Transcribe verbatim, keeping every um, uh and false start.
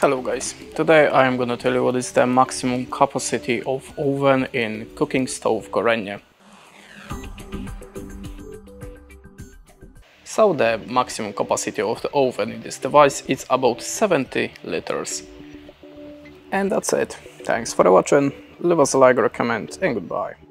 Hello guys, today I am gonna tell you what is the maximum capacity of oven in cooking stove Gorenje. So the maximum capacity of the oven in this device is about seventy liters. And that's it. Thanks for watching, leave us a like or a comment and goodbye.